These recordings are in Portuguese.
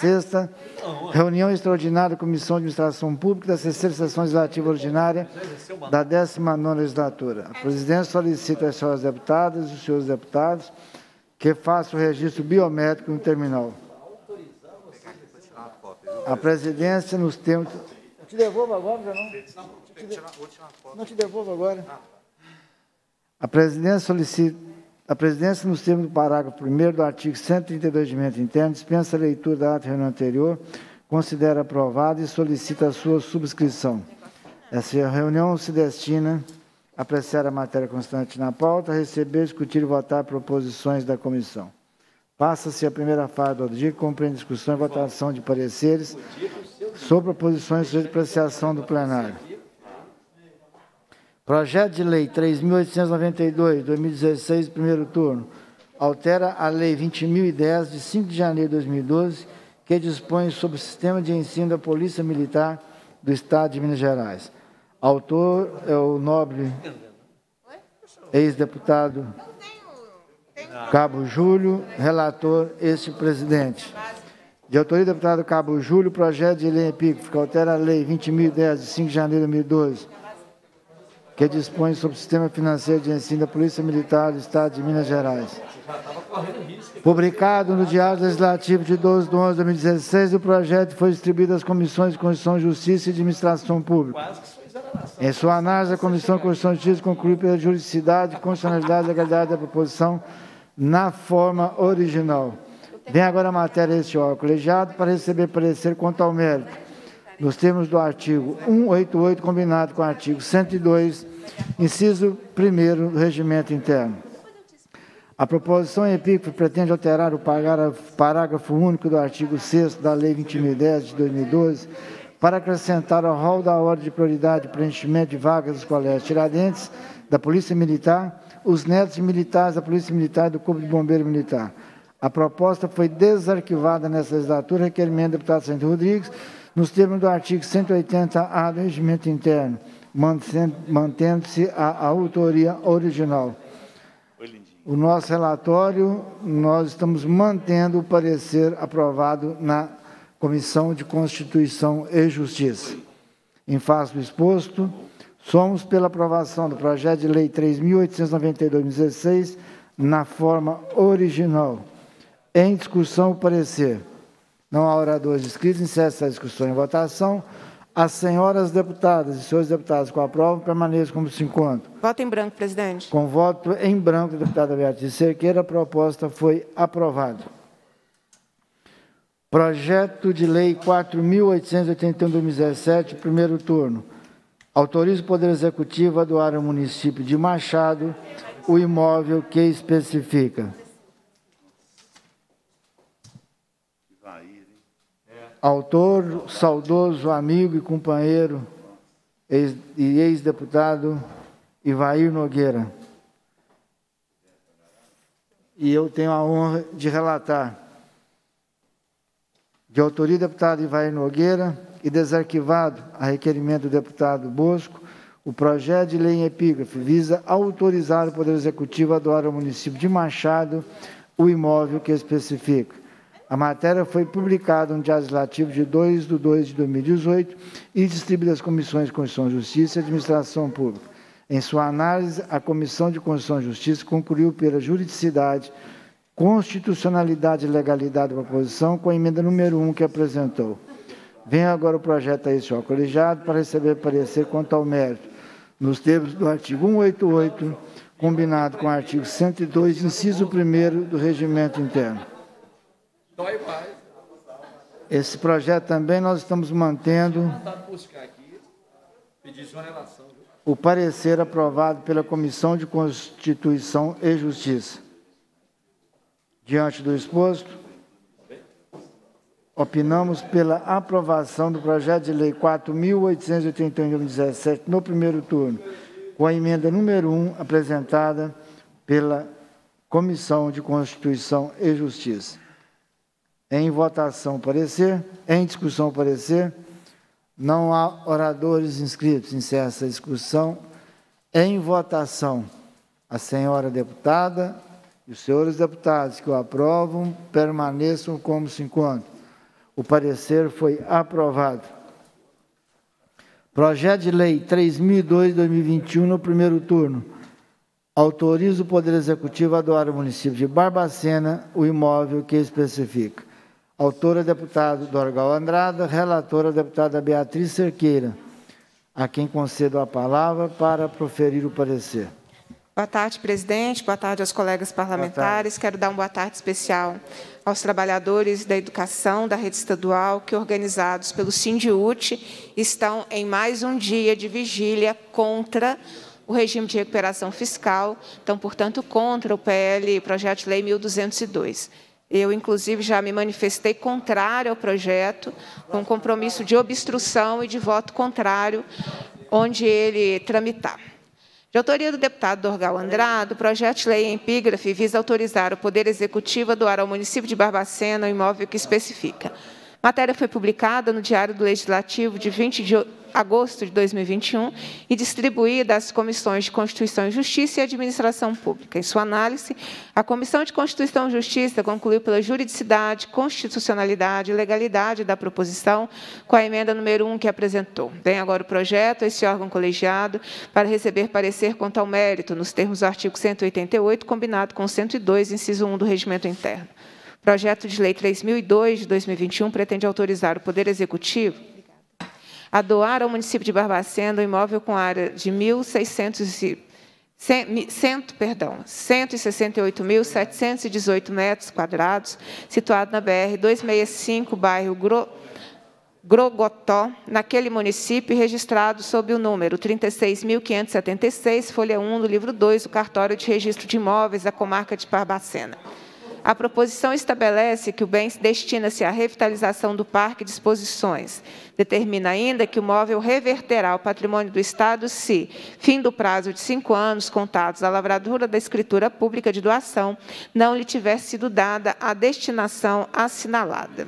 Sexta, reunião extraordinária da Comissão de Administração Pública da 6ª Sessão Legislativa Ordinária da 19ª Legislatura. A Presidência solicita às senhoras deputadas e os senhores deputados que façam o registro biométrico no terminal. A Presidência, nos termos... Não te devolvo agora, não? Não te devolvo agora. A Presidência, nos termos do parágrafo 1º do artigo 132 do Regimento Interno, dispensa a leitura da ata de reunião anterior, considera aprovada e solicita a sua subscrição. Essa reunião se destina a apreciar a matéria constante na pauta, receber, discutir e votar proposições da comissão. Passa-se a primeira fase do dia, que compreende discussão e votação de pareceres sobre proposições de apreciação do plenário. Projeto de Lei 3.892, 2016, primeiro turno, altera a Lei 20.010, de 5 de janeiro de 2012, que dispõe sobre o sistema de ensino da Polícia Militar do Estado de Minas Gerais. Autor é o nobre ex-deputado Cabo Júlio, relator este presidente. De autoria do deputado Cabo Júlio, projeto de lei epígrafe que altera a Lei 20.010, de 5 de janeiro de 2012, que dispõe sobre o sistema financeiro de ensino da Polícia Militar do Estado de Minas Gerais. Publicado no Diário Legislativo de 12/11/2016, o projeto foi distribuído às Comissões de Constituição e Justiça e Administração Pública. Em sua análise, a Comissão de Constituição e Justiça concluiu pela juridicidade, constitucionalidade e legalidade da proposição na forma original. Vem agora a matéria deste órgão colegiado para receber parecer quanto ao mérito, nos termos do artigo 188, combinado com o artigo 102, inciso 1º do Regimento Interno. A proposição epígrafe pretende alterar o parágrafo único do artigo 6º da Lei 20.010, de 2012, para acrescentar ao rol da ordem de prioridade de preenchimento de vagas dos colégios Tiradentes, da Polícia Militar, os netos de militares da Polícia Militar e do Corpo de Bombeiro Militar. A proposta foi desarquivada nessa legislatura, requerimento do deputado Sargento Rodrigues, nos termos do artigo 180-A do Regimento Interno, mantendo-se a autoria original. O nosso relatório, nós estamos mantendo o parecer aprovado na Comissão de Constituição e Justiça. Em face do exposto, somos pela aprovação do projeto de lei 3.892/16 na forma original. Em discussão, o parecer. Não há oradores inscritos, encerra a discussão em votação. As senhoras deputadas e senhores deputados que aprovam permaneçam como se encontram. Voto em branco, presidente. Com voto em branco da deputada Beatriz Cerqueira, a proposta foi aprovada. Projeto de Lei 4.881/2017, primeiro turno. Autoriza o Poder Executivo a doar ao município de Machado o imóvel que especifica. Autor, saudoso, amigo e companheiro e ex-deputado Ivair Nogueira. E eu tenho a honra de relatar. De autoria do deputado Ivair Nogueira e desarquivado a requerimento do deputado Bosco, o projeto de lei em epígrafe visa autorizar o Poder Executivo a doar ao município de Machado o imóvel que especifica. A matéria foi publicada no Diário Legislativo de 2/2/2018 e distribuída às Comissões de Constituição e Justiça e Administração Pública. Em sua análise, a Comissão de Constituição e Justiça concluiu pela juridicidade, constitucionalidade e legalidade da proposição com a emenda número 1 que apresentou. Vem agora o projeto a esse órgão colegiado para receber parecer quanto ao mérito, nos termos do artigo 188, combinado com o artigo 102, inciso 1º do Regimento Interno. Esse projeto também nós estamos mantendo o parecer aprovado pela Comissão de Constituição e Justiça. Diante do exposto, opinamos pela aprovação do projeto de lei 4.881/2017 no primeiro turno, com a emenda número 1 apresentada pela Comissão de Constituição e Justiça. Em votação, parecer. Em discussão, parecer. Não há oradores inscritos. Encerra essa discussão. Em votação, a senhora deputada e os senhores deputados que o aprovam permaneçam como se encontram. O parecer foi aprovado. Projeto de Lei 3.002/2021, no primeiro turno. Autoriza o Poder Executivo a doar ao município de Barbacena o imóvel que especifica. Autora, deputado Dorgal Andrada. Relatora, deputada Beatriz Cerqueira. A quem concedo a palavra para proferir o parecer. Boa tarde, presidente. Boa tarde aos colegas parlamentares. Quero dar uma boa tarde especial aos trabalhadores da educação da rede estadual que, organizados pelo SINDIUT, estão em mais um dia de vigília contra o regime de recuperação fiscal, então, portanto, contra o PL, Projeto de Lei 1.202. Eu, inclusive, já me manifestei contrário ao projeto, com compromisso de obstrução e de voto contrário onde ele tramitar. De autoria do deputado Dorgal Andrada, o projeto de lei em epígrafe visa autorizar o Poder Executivo a doar ao município de Barbacena o imóvel que especifica. A matéria foi publicada no Diário do Legislativo de 20 de agosto de 2021 e distribuída às Comissões de Constituição e Justiça e Administração Pública. Em sua análise, a Comissão de Constituição e Justiça concluiu pela juridicidade, constitucionalidade e legalidade da proposição com a emenda número 1 que apresentou. Vem agora o projeto a esse órgão colegiado para receber parecer quanto ao mérito, nos termos do artigo 188, combinado com 102, inciso 1 do Regimento Interno. O projeto de lei 3.002, de 2021, pretende autorizar o Poder Executivo a doar ao município de Barbacena o imóvel com área de 168.718 metros quadrados, situado na BR-265, bairro Grogotó, naquele município, registrado sob o número 36.576, folha 1 do livro 2, do cartório de registro de imóveis da comarca de Barbacena. A proposição estabelece que o bem destina-se à revitalização do parque de exposições. Determina ainda que o móvel reverterá ao patrimônio do Estado se, fim do prazo de 5 anos contados à lavratura da escritura pública de doação, não lhe tiver sido dada a destinação assinalada.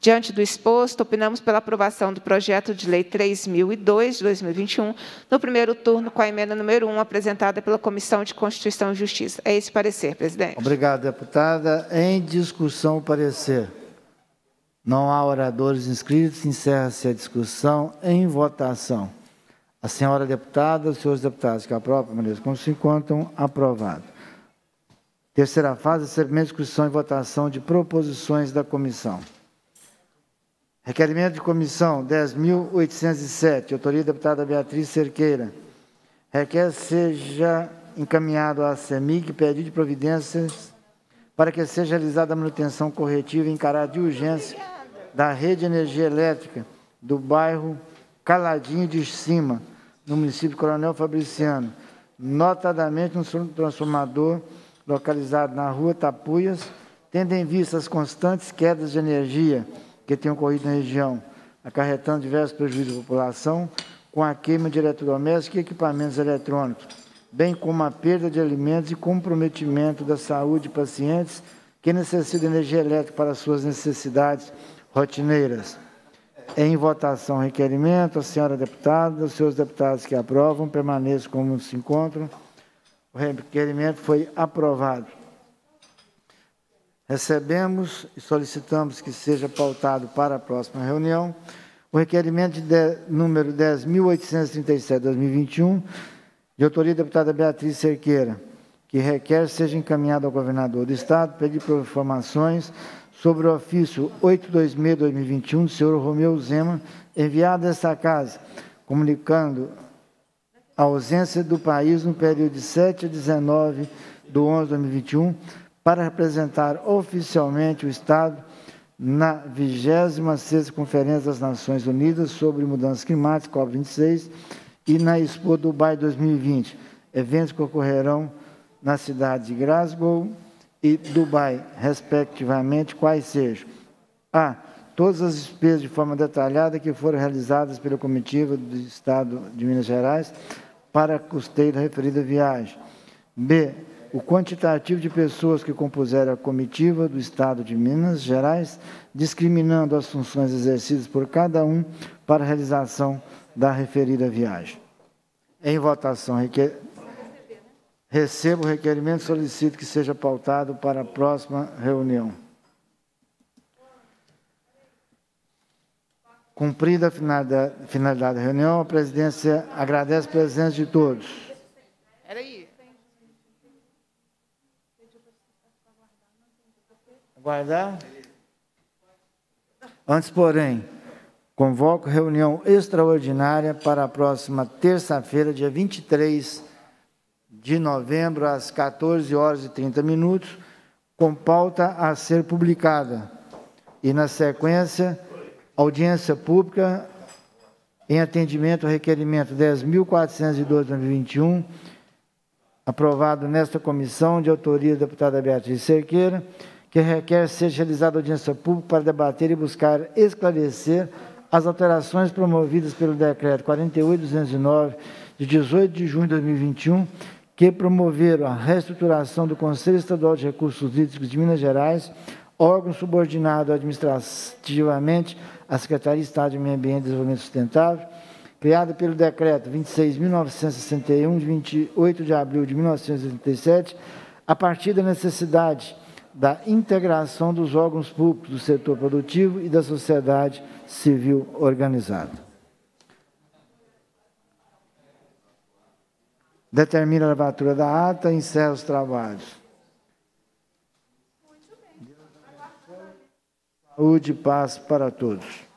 Diante do exposto, opinamos pela aprovação do projeto de lei 3.002, de 2021, no primeiro turno, com a emenda número 1, apresentada pela Comissão de Constituição e Justiça. É esse parecer, presidente. Obrigado, deputada. Em discussão, o parecer. Não há oradores inscritos. Encerra-se a discussão em votação. A senhora deputada, os senhores deputados que aprovam, maneira como se encontram, aprovado. Terceira fase, segmento de discussão e votação de proposições da comissão. Requerimento de comissão 10.807, autoria da deputada Beatriz Cerqueira. Requer seja encaminhado à SEMIG pedido de providências para que seja realizada a manutenção corretiva em caráter de urgência da rede de energia elétrica do bairro Caladinho de Cima, no município Coronel Fabriciano, notadamente no transformador localizado na rua Tapuias, tendo em vista as constantes quedas de energia que tem ocorrido na região, acarretando diversos prejuízos à população, com a queima de eletrodomésticos e equipamentos eletrônicos, bem como a perda de alimentos e comprometimento da saúde de pacientes que necessitam de energia elétrica para suas necessidades rotineiras. Em votação, requerimento, a senhora deputada, os senhores deputados que aprovam, permaneçam como se encontram. O requerimento foi aprovado. Recebemos e solicitamos que seja pautado para a próxima reunião o requerimento número 10.837/2021, de autoria da deputada Beatriz Cerqueira, que requer seja encaminhado ao governador do Estado pedir informações sobre o ofício 826/2021 do senhor Romeu Zema, enviado a esta casa, comunicando a ausência do país no período de 7 a 19 de 11 de 2021, para representar oficialmente o Estado na 26ª Conferência das Nações Unidas sobre Mudanças Climáticas, COP 26, e na Expo Dubai 2020, eventos que ocorrerão nas cidades de Glasgow e Dubai, respectivamente, quais sejam: a. Todas as despesas de forma detalhada que foram realizadas pela comitiva do Estado de Minas Gerais para custeio da referida viagem. B. O quantitativo de pessoas que compuseram a comitiva do Estado de Minas Gerais, discriminando as funções exercidas por cada um para a realização da referida viagem. Em votação, recebo o requerimento e solicito que seja pautado para a próxima reunião. Cumprida a finalidade da reunião, a presidência agradece a presença de todos. Aguardar? Antes, porém, convoco reunião extraordinária para a próxima terça-feira, dia 23 de novembro, às 14h30, com pauta a ser publicada. E, na sequência, audiência pública em atendimento ao requerimento 10.412/2021, aprovado nesta comissão de autoria da deputada Beatriz Cerqueira, que requer seja realizada audiência pública para debater e buscar esclarecer as alterações promovidas pelo Decreto 48.209, de 18 de junho de 2021, que promoveram a reestruturação do Conselho Estadual de Recursos Hídricos de Minas Gerais, órgão subordinado administrativamente à Secretaria de Estado de Meio Ambiente e Desenvolvimento Sustentável, criado pelo Decreto 26.961, de 28 de abril de 1987, a partir da necessidade da integração dos órgãos públicos do setor produtivo e da sociedade civil organizada. Determina a gravatura da ata e encerra os trabalhos. Muito bem. Saúde e paz para todos.